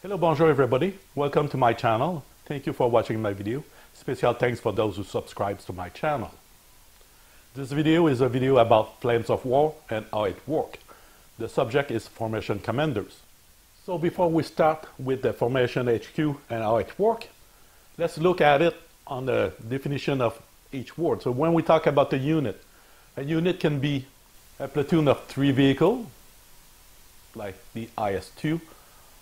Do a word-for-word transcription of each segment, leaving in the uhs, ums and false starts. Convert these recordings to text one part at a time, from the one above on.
Hello, bonjour everybody. Welcome to my channel. Thank you for watching my video. Special thanks for those who subscribe to my channel. This video is a video about Flames of War and how it works. The subject is Formation Commanders. So before we start with the Formation H Q and how it works, let's look at it on the definition of each word. So when we talk about a unit, a unit can be a platoon of three vehicles, like the I S two,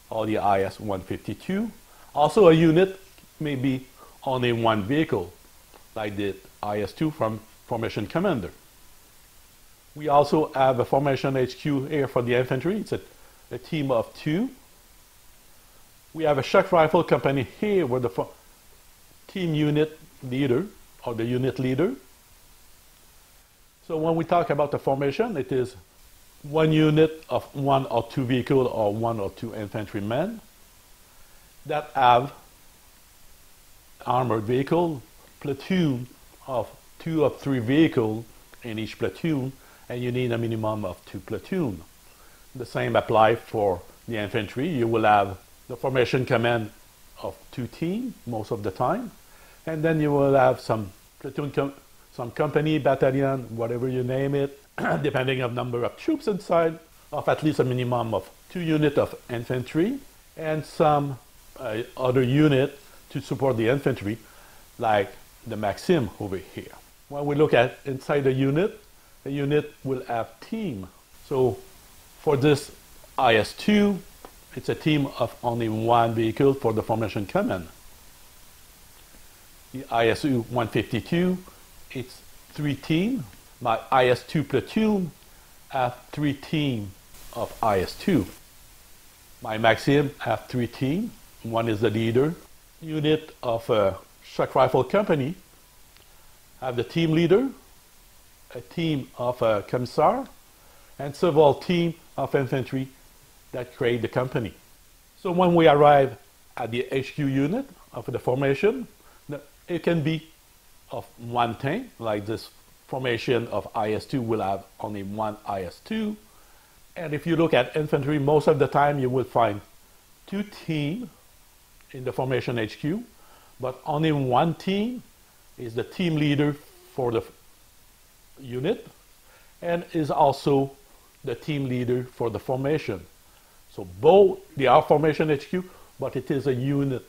or the I S one fifty-two. Also, a unit may be only one vehicle, like the I S two from Formation Commander. We also have a Formation H Q here for the infantry. It's a, a team of two. We have a shock rifle company here with the team unit leader, or the unit leader. So when we talk about the formation, it is one unit of one or two vehicles or one or two infantrymen that have armored vehicle, platoon of two or three vehicles in each platoon, and you need a minimum of two platoon. The same applies for the infantry. You will have the formation command of two teams most of the time, and then you will have some platoon, com some company, battalion, whatever you name it, depending on number of troops inside, of at least a minimum of two units of infantry, and some uh, other unit to support the infantry, like the Maxim over here. When we look at inside the unit, the unit will have team. So for this I S two, it's a team of only one vehicle for the formation command. The I S U one fifty-two, it's three teams. My I S two platoon have three teams of I S two. My Maxim have three teams. One is the leader. Unit of a shock rifle company have the team leader, a team of a commissar, and several teams of infantry that create the company. So when we arrive at the H Q unit of the formation, it can be of one tank, like this formation of I S two will have only one I S two. And if you look at infantry, most of the time you will find two teams in the formation H Q, but only one team is the team leader for the unit and is also the team leader for the formation. So both they are formation H Q, but it is a unit.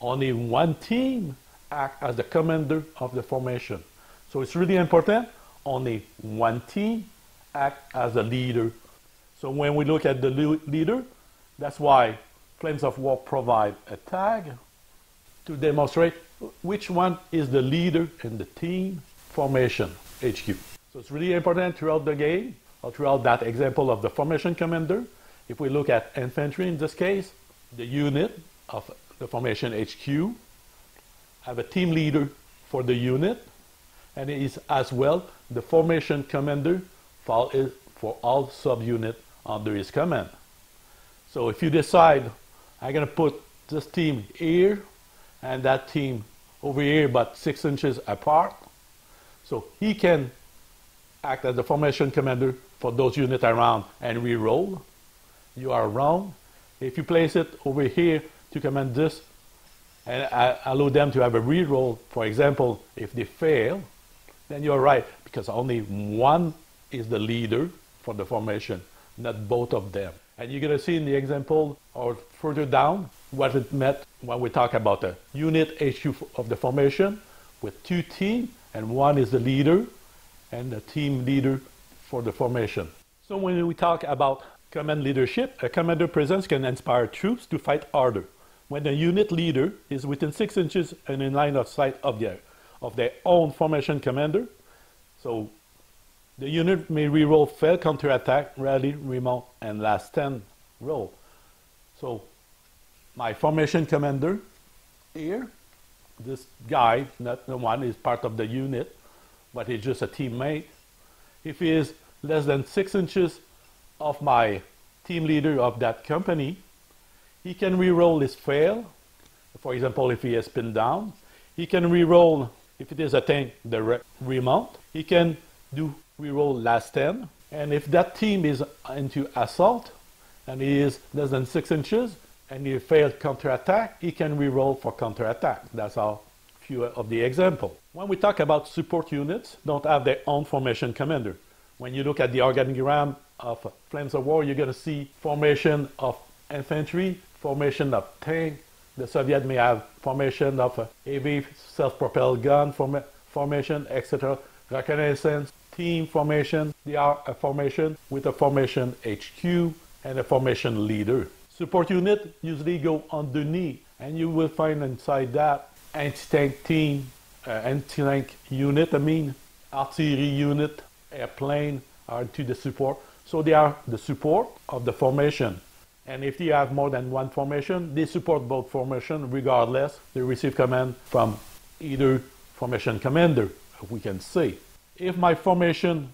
Only one team acts as the commander of the formation. So it's really important, only one team acts as a leader. So when we look at the leader, that's why Flames of War provide a tag to demonstrate which one is the leader in the team formation H Q. So it's really important throughout the game, or throughout that example of the formation commander. If we look at infantry in this case, the unit of the formation H Q have a team leader for the unit, and it is as well the formation commander for, for all subunits under his command. So if you decide, I'm going to put this team here and that team over here, but six inches apart, so he can act as the formation commander for those units around and re-roll. You are wrong. If you place it over here to command this and uh, allow them to have a re-roll, for example, if they fail, then you're right, because only one is the leader for the formation, not both of them. And you're going to see in the example or further down what it meant when we talk about the unit H Q of the formation with two teams, and one is the leader and the team leader for the formation. So when we talk about command leadership, a commander presence can inspire troops to fight harder. When the unit leader is within six inches and in line of sight of their of their own formation commander, so the unit may re-roll fail, counter-attack, rally, remount, and last stand roll. So my formation commander here, this guy, not the one, is part of the unit, but he's just a teammate. If he is less than six inches of my team leader of that company, he can re-roll his fail. For example, if he is pinned down, he can re-roll, if it is a tank, the re remount. He can do re-roll last stand. And if that team is into assault and he is less than six inches and he failed counterattack, he can re-roll for counterattack. That's how few of the example. When we talk about support units, don't have their own formation commander. When you look at the organigram of Flames of War, you're going to see formation of infantry, formation of tank. The Soviet may have formation of heavy self-propelled gun form formation, et cetera. Reconnaissance, team formation. They are a formation with a formation H Q and a formation leader. Support unit usually go underneath, and you will find inside that anti-tank team, uh, anti-tank unit, I mean, artillery unit, airplane are to the support. So they are the support of the formation. And if they have more than one formation, they support both formation regardless. They receive command from either formation commander, we can say. If my formation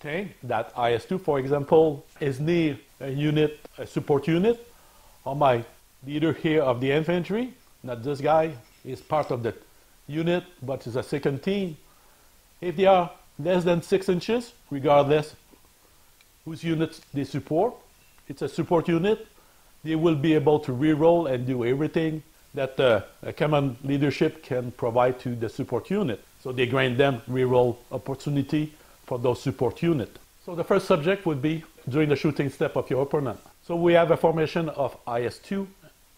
tank, that I S two for example, is near a unit, a support unit, or my leader here of the infantry, not this guy, is part of the unit, but is a second team. If they are less than six inches, regardless whose units they support, it's a support unit, they will be able to re-roll and do everything that uh, a command leadership can provide to the support unit. So they grant them re-roll opportunity for those support units. So the first subject would be during the shooting step of your opponent. So we have a formation of I S two.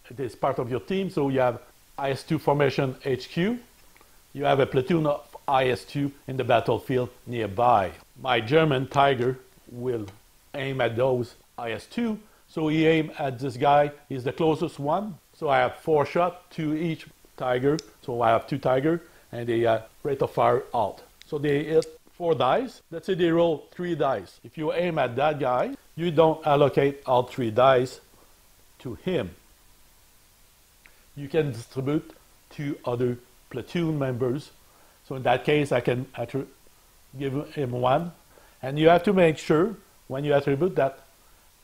It is part of your team, so you have I S two formation H Q. You have a platoon of I S two in the battlefield nearby. My German Tiger will aim at those I S two, so he aims at this guy, he's the closest one. So I have four shots, two each Tiger, so I have two Tiger, and they uh, rate of fire out. So they hit four dice, let's say they roll three dice. If you aim at that guy, you don't allocate all three dice to him. You can distribute to other platoon members. So in that case, I can give him one. And you have to make sure when you attribute that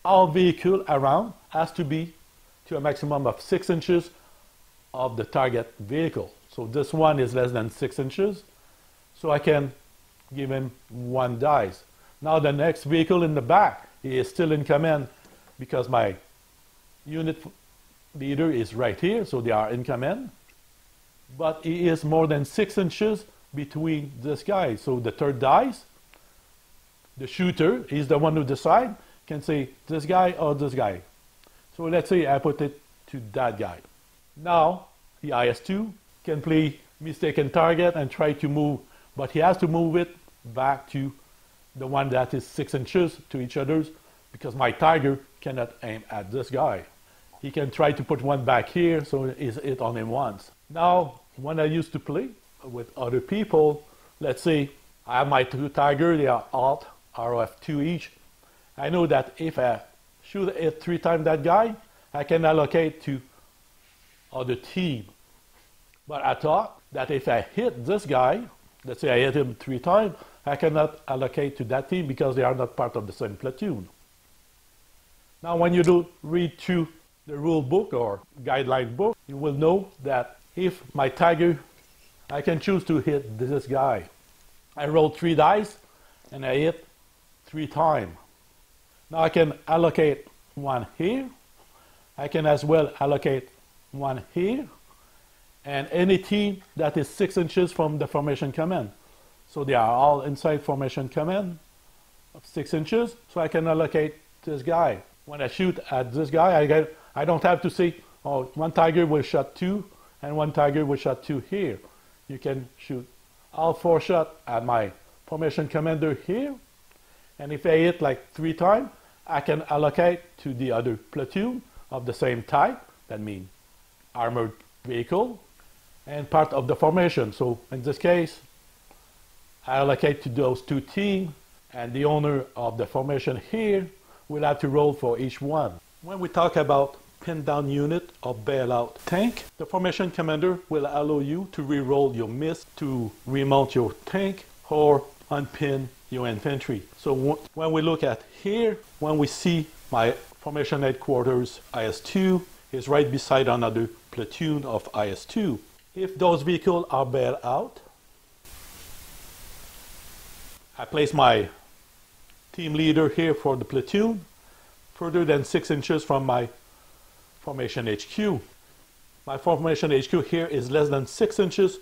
all vehicle around has to be to a maximum of six inches of the target vehicle. So this one is less than six inches. So I can give him one dice. Now the next vehicle in the back, he is still in command because my unit leader is right here, so they are in command, but he is more than six inches between this guy. So the third dice, the shooter is the one who decides, can say this guy or this guy. So let's say I put it to that guy. Now the I S two can play mistaken target and try to move, but he has to move it back to the one that is six inches to each other's because my Tiger cannot aim at this guy. He can try to put one back here, so it's it on him once. Now, when I used to play with other people, let's say I have my two Tiger, they are alt, R O F two each. I know that if I shoot it three times that guy, I can allocate to other team. But I thought that if I hit this guy, let's say I hit him three times, I cannot allocate to that team because they are not part of the same platoon. Now, when you do read through the rule book or guideline book, you will know that if my Tiger, I can choose to hit this guy. I roll three dice and I hit three times. Now I can allocate one here. I can as well allocate one here. And any team that is six inches from the formation command. So they are all inside formation command of six inches. So I can allocate this guy. When I shoot at this guy, I get I don't have to say, oh, one Tiger will shot two and one Tiger will shot two here. You can shoot all four shots at my formation commander here. And if I hit like three times, I can allocate to the other platoon of the same type, that means armored vehicle, and part of the formation. So in this case, I allocate to those two teams, and the owner of the formation here will have to roll for each one. When we talk about pin down unit or bailout tank, the formation commander will allow you to re-roll your miss to remount your tank or unpin your infantry. So when we look at here, when we see my formation headquarters I S two is right beside another platoon of I S two. If those vehicles are bailed out, I place my team leader here for the platoon, further than six inches from my Formation H Q. My Formation H Q here is less than six inches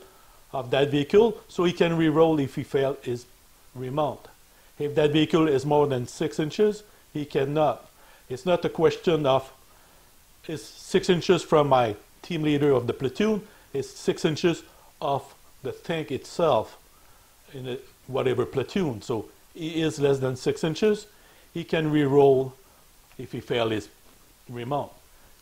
of that vehicle, so he can re-roll if he fails his remount. If that vehicle is more than six inches, he cannot. It's not a question of it's six inches from my team leader of the platoon, it's six inches of the tank itself in a, whatever platoon. So he is less than six inches. He can re-roll if he fails his remount.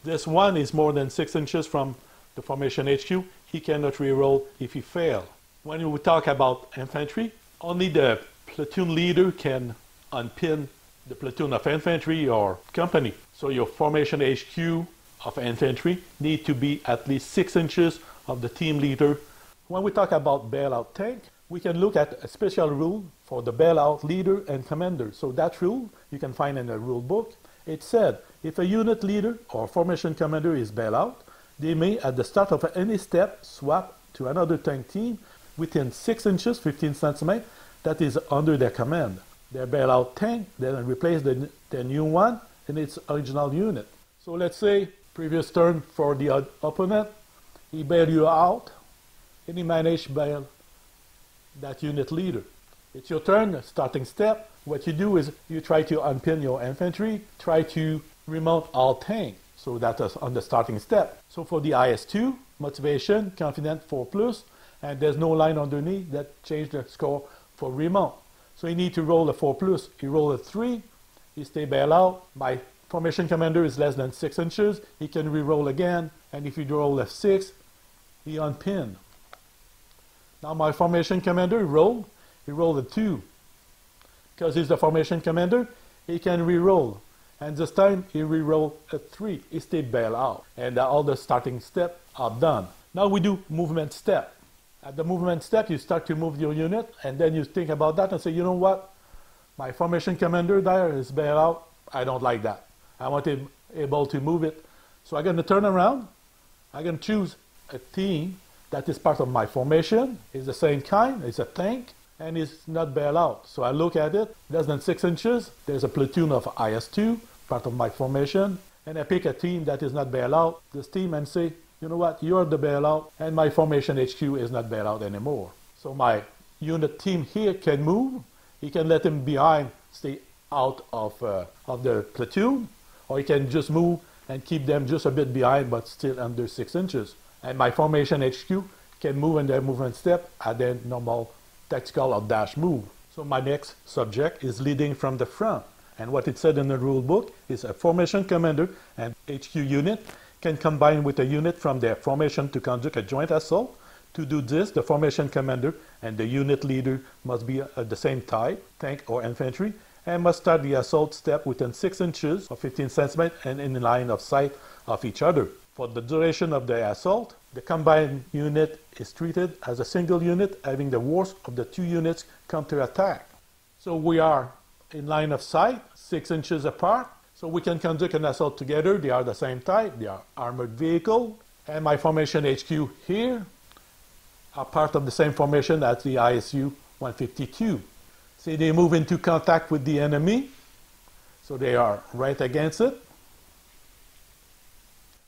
This one is more than six inches from the Formation H Q. He cannot re-roll if he fails. When we talk about infantry, only the platoon leader can unpin the platoon of infantry or company. So your Formation H Q of infantry need to be at least six inches of the team leader. When we talk about bailout tank, we can look at a special rule for the bailout leader and commander. So that rule you can find in the rule book. It said, if a unit leader or formation commander is bailout, they may, at the start of any step, swap to another tank team within six inches, fifteen centimeters, that is under their command. Their bailout tank then replace the, the new one in its original unit. So let's say previous turn for the opponent, he bailed you out and he managed to bail that unit leader. It's your turn, starting step. What you do is you try to unpin your infantry, try to remount all tank. So that is on the starting step. So for the I S two, motivation, confident four plus, and there's no line underneath that changed the score for remount. So you need to roll a four plus. You roll a three, you stay bailout. My formation commander is less than six inches. He can re-roll again, and if you roll a six, he unpin. Now my formation commander rolled. He rolled a two. Because he's the formation commander, he can re-roll. And this time, he re-roll a three. He stay bailout. And uh, all the starting steps are done. Now we do movement step. At the movement step, you start to move your unit, and then you think about that and say, you know what? My formation commander there is bailout. I don't like that. I want him able to move it. So I'm going to turn around. I'm going to choose a team that is part of my formation. It's the same kind. It's a tank. And it's not bailout. So I look at it, less than six inches. There's a platoon of I S two, part of my formation. And I pick a team that is not bailout, this team, and say, you know what, you're the bailout, and my formation H Q is not bailout anymore. So my unit team here can move. He can let him behind stay out of, uh, of the platoon, or he can just move and keep them just a bit behind, but still under six inches. And my formation H Q can move in their movement step at their normal tactical or dash move. So my next subject is leading from the front. And what it said in the rule book is a formation commander and H Q unit can combine with a unit from their formation to conduct a joint assault. To do this, the formation commander and the unit leader must be at the same type, tank or infantry, and must start the assault step within six inches or fifteen centimeters and in the line of sight of each other. For the duration of the assault, the combined unit is treated as a single unit having the worst of the two units counter-attack. So we are in line of sight, six inches apart, so we can conduct an assault together. They are the same type, they are armored vehicle, and my formation H Q here are part of the same formation as the I S U one fifty-two. See, they move into contact with the enemy, so they are right against it.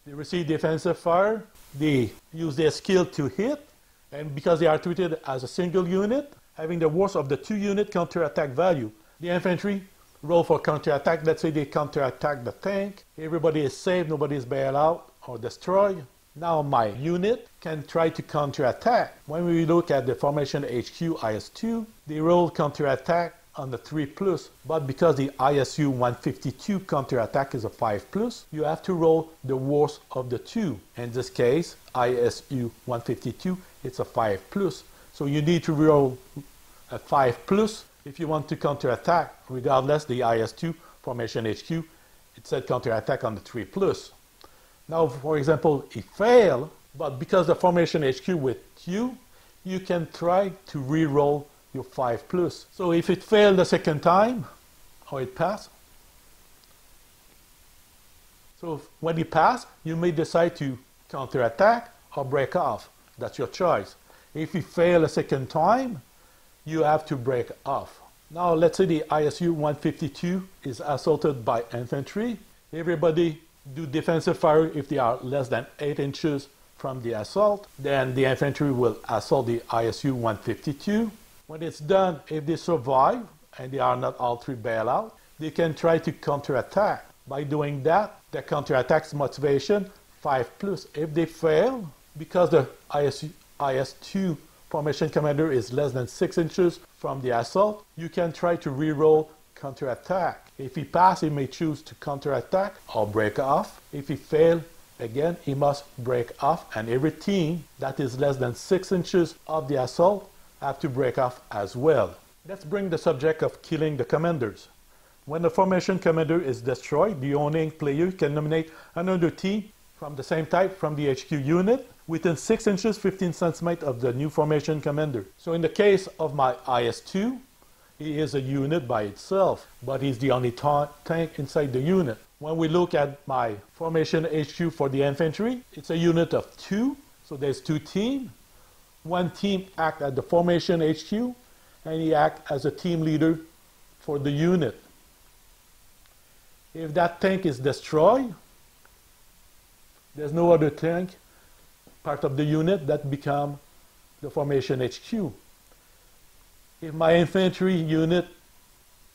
They receive defensive fire. They use their skill to hit, and because they are treated as a single unit, having the worst of the two unit counter-attack value. The infantry roll for counter-attack. Let's say they counter-attack the tank. Everybody is saved, nobody is bailed out or destroyed. Now my unit can try to counter-attack. When we look at the formation H Q I S two, they roll counter-attack on the three plus, but because the I S U one fifty-two counter-attack is a five plus, you have to roll the worst of the two. In this case, I S U one fifty-two, it's a five plus. So you need to roll a five plus if you want to counter-attack. Regardless, the I S two formation H Q, it said counter-attack on the three plus. Now, for example, it failed, but because the formation H Q with you, you can try to re-roll your five plus. So if it failed the second time, or it passed, so when it passed, you may decide to counter-attack or break off. That's your choice. If it failed a second time, you have to break off. Now let's say the I S U one fifty-two is assaulted by infantry. Everybody do defensive fire if they are less than eight inches from the assault. Then the infantry will assault the I S U one fifty-two. When it's done, if they survive and they are not all three bailout, they can try to counterattack. By doing that, the counterattack's motivation five plus. If they fail, because the I S two formation commander is less than six inches from the assault, you can try to reroll counterattack. If he pass, he may choose to counterattack or break off. If he fail, again, he must break off, and every team that is less than six inches of the assault have to break off as well. Let's bring the subject of killing the commanders. When the formation commander is destroyed, the owning player can nominate another team from the same type from the H Q unit within six inches fifteen centimeters of the new formation commander. So in the case of my I S two, he is a unit by itself, but he's the only ta tank inside the unit. When we look at my formation H Q for the infantry, it's a unit of two, so there's two teams. One team acts at the formation H Q, and he acts as a team leader for the unit. If that tank is destroyed, there's no other tank part of the unit that becomes the formation H Q. If my infantry unit,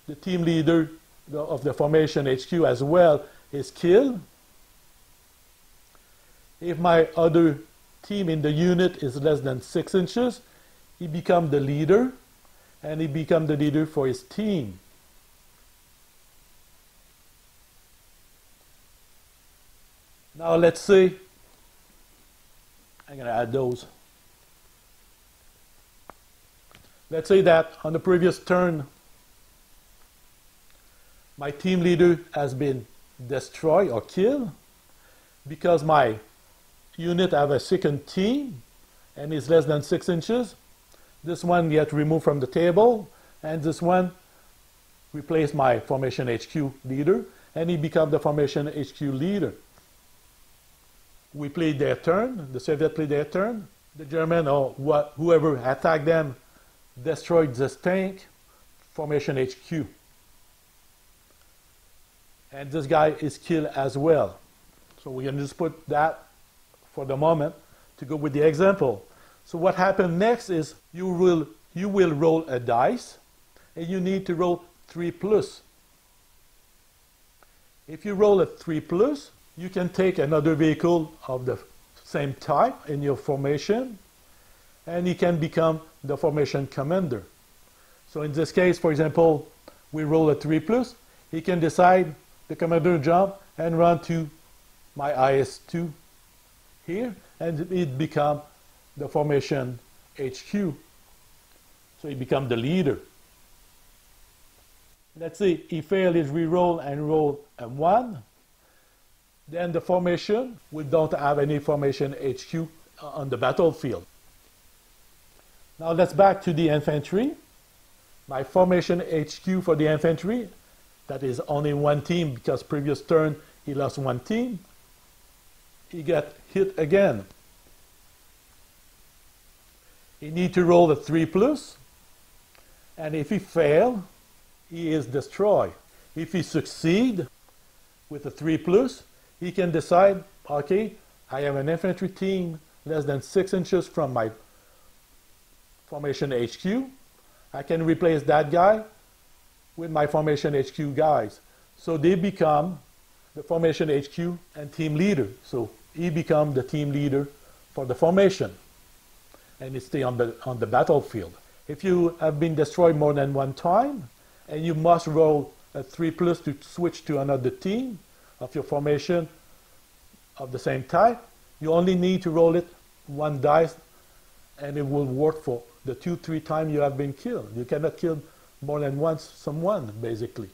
the team leader of the formation H Q as well, is killed, if my other team in the unit is less than six inches, he becomes the leader, and he becomes the leader for his team. Now let's see. I'm going to add those. Let's say that on the previous turn, my team leader has been destroyed or killed because my unit have a second team and is less than six inches. This one gets removed from the table, and this one replaced my formation H Q leader, and he becomes the formation H Q leader. We played their turn, the Soviet played their turn, the German or wh whoever attacked them destroyed this tank, formation H Q. And this guy is killed as well. So we can just put that for the moment to go with the example. So what happened next is you will, you will roll a dice, and you need to roll three plus. If you roll a three plus, you can take another vehicle of the same type in your formation, and he can become the formation commander. So in this case, for example, we roll a three plus, he can decide the commander jump and run to my I S two here, and it become the formation H Q. So he become the leader. Let's see, he failed his reroll and roll a one. Then the formation, we don't have any formation H Q on the battlefield. Now let's back to the infantry. My formation H Q for the infantry, that is only one team because previous turn he lost one team. He got hit again. He need to roll a three plus, and if he fail, he is destroyed. If he succeed with a three plus, he can decide, okay, I have an infantry team less than six inches from my formation H Q. I can replace that guy with my formation H Q guys. So they become the formation H Q and team leader. So he becomes the team leader for the formation, and he stays on the, on the battlefield. If you have been destroyed more than one time, and you must roll a three plus to switch to another team of your formation of the same type, you only need to roll it one dice, and it will work for the two, three times you have been killed. You cannot kill more than once someone, basically.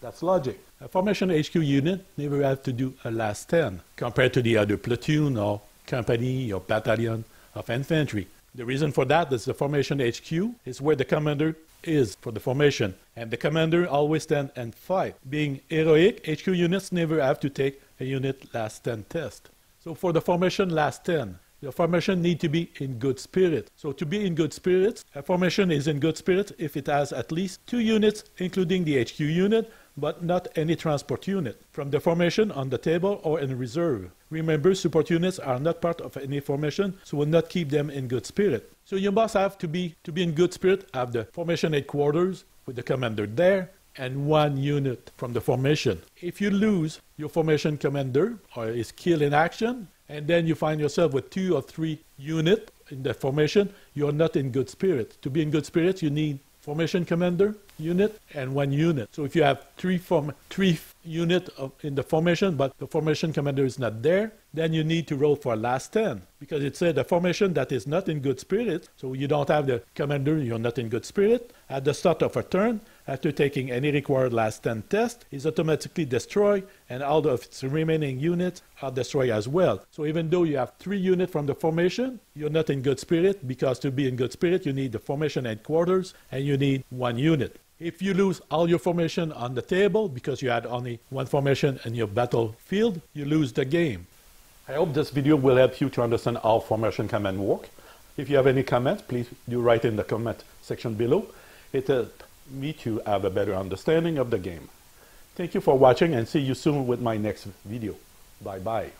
That's logic. A formation H Q unit never has to do a last stand compared to the other platoon or company or battalion of infantry. The reason for that is the formation H Q is where the commander is for the formation, and the commander always stand and fight. Being heroic, H Q units never have to take a unit last stand test. So for the formation last stand, the formation need to be in good spirit. So to be in good spirits, a formation is in good spirits if it has at least two units, including the H Q unit, but not any transport unit, from the formation on the table or in reserve. Remember, support units are not part of any formation, so will not keep them in good spirit. So you must have to be, to be in good spirit, have the formation headquarters with the commander there, and one unit from the formation. If you lose your formation commander or is killed in action, and then you find yourself with two or three units in the formation, you're not in good spirit. To be in good spirit, you need formation commander, unit, and one unit. So if you have three form three unit of, in the formation, but the formation commander is not there, then you need to roll for last ten, because it said a formation that is not in good spirit, so you don't have the commander, you're not in good spirit. At the start of a turn, after taking any required last ten test, is automatically destroyed, and all of its remaining units are destroyed as well. So even though you have three units from the formation, you're not in good spirit, because to be in good spirit, you need the formation headquarters, and you need one unit. If you lose all your formation on the table, because you had only one formation in your battlefield, you lose the game. I hope this video will help you to understand how formation commands work. If you have any comments, please do write in the comment section below. It uh, me to have a better understanding of the game. Thank you for watching, and see you soon with my next video. Bye bye.